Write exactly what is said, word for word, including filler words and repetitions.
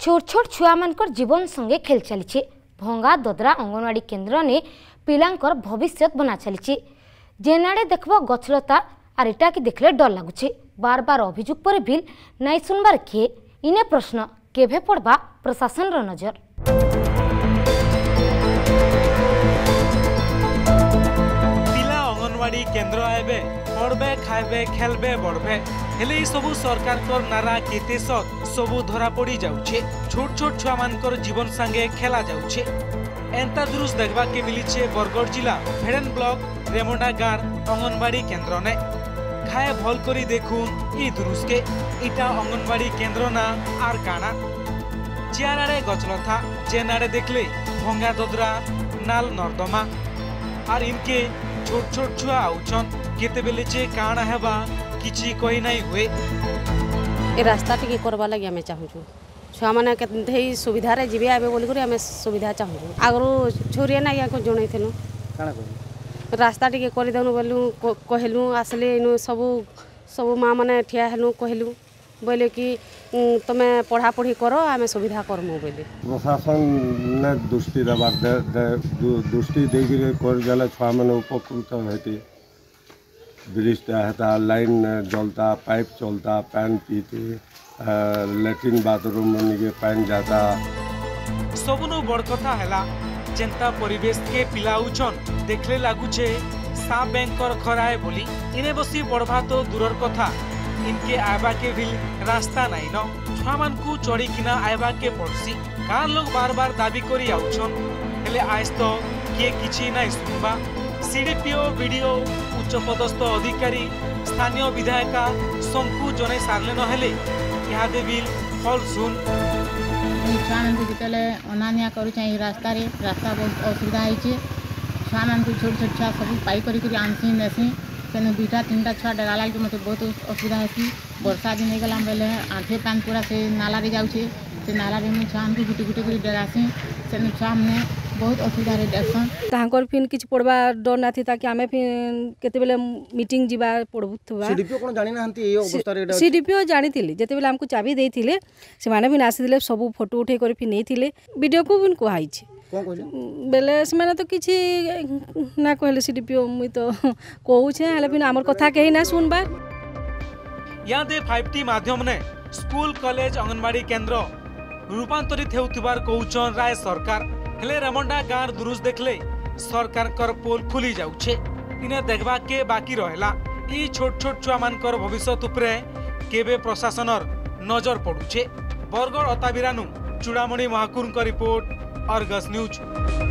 छोट छोट छुआ मानकर जीवन संगे खेल चली। भंगा ददरा अंगनवाड़ी केंद्र ने पिलांकर भविष्य बना चली। जेनाडे देखो गछलता आर इटा की देखले डर लगुचे। बार बार अभियोग पर बिल नाई सुनबार किए इने प्रश्न केभे पड़वा प्रशासन रो नजर। पिला अंगनवाड़ी केंद्र आएबे पढ़बे खाएबे खेलबे बढ़बे हेले सबू सरकार को नारा केते सत सबू धरा पड़ी जाउछे। छोट छोट छुआ मानकर जीवन संगे खेला जाउछे। एंता दृश्य देखबा के मिलीछे बरगढ़ जिला फेडेन ब्लॉक रेमोडा गार अंगनवाड़ी केंद्र ने। खाए भल करी देखूं ई दृश्य के इटा अंगनवाड़ी केंद्र ना आर काना। जियारे गचलथा जेनारे देखले भंगा ददरा नाल नर्दमा आर इनके छोट छोट छुआ आउछन केते बेले जे काना हेबा किछि कोई नहीं हुए। ए रास्ता टिके करबा लागि हमें चाहूछु छुआ मैंने कई सुविधा रे जीवे आबे बोली करी हमें सुविधा चाहूँ। आगरो छोरी ना यहाँ जन रास्ता टिके कर देनु बोलूँ कहलु आसले इनु सबू सबू माँ मैंने ठिया हेलु कहलु बोले कि तुमे पढ़ा पढ़ी करो आम सुविधा करमु बोले। प्रशासन ने दृष्टि देवा दृष्टि देकर कर छुआ मैंने उपकृत होती। ब्रिजटा हेता लाइन जलता पाइप चलता पैन पीते लैट्रिन बाथरूम निके पानी जाता। सबनु बड़ कथा हैला जनता परिवेश के पिलाउछन देखले लागुछे सा बैंकर खराए बोली। इने बसी बड़भा तो दूरर कथा इनके आबा के भी रास्ता नहीं न। छुआ मानकू चढ़ी किना आबा के पड़सी। गाँव लोग बार बार दाबी करी आउछन हेले आज तो किए किछि नहीं सुनबा। सीडीपीओ वीडियो उच्चपदस्थ अधिकारी स्थानीय विधायिका सबकू जनै सारले न हेले यहाँ बिल फल सुन छुआ मैं जितने अनानिया कर रास्ता रे रास्ता बहुत असुविधा होती। छुआ मैं छोट छोट छुआ सब पाई कर आनसी नेसी तेन दुईटा तीन टा छुआ डेरा लगे मतलब बहुत असुविधा होती। वर्षा दिन हो गला बेले आंठे पान पूरा से नाला रे जाऊे से नाला रे मुझे छुआ मैं गुटे गुटे कर डेरासी से छुआ मैं बहुत असुविधा रे डेसन। तांकर फिन किछ पड़वा डर ना थी ताकि आमे फिन केते बेले मीटिंग जीवा पड़बु थवा। सीडीपीओ कोन जानि नाहंती ए अवस्था रे। सीडीपीओ जानि थिले जते बेले हमकु चाबी देइ थिले से माने बिन आसी दिले सब फोटो उठे कर फिन नै थिले वीडियो को बिन को हाइ छी कोन को बेले से माने तो किछ ना कहले। सीडीपीओ मुई तो कहू छे हले बिन हमर कथा केही ना सुनबा। या दे पाँच टी माध्यम ने स्कूल कॉलेज अंगनवाड़ी केंद्र रूपांतरित हेउतिबार कहूचन राय सरकार। हेले रेमंडा गाँव दुरुस्त देखले सरकार कर पोल खुली जाउछे। इने देखबा के बाकी रहेला ई छोट छोट छुआ मानकर भविष्य उपरे केबे प्रशासन नजर पड़ुछे। बरगढ़ अताबिरानु चूड़ामणि महाकुरन का रिपोर्ट अर्गस न्यूज।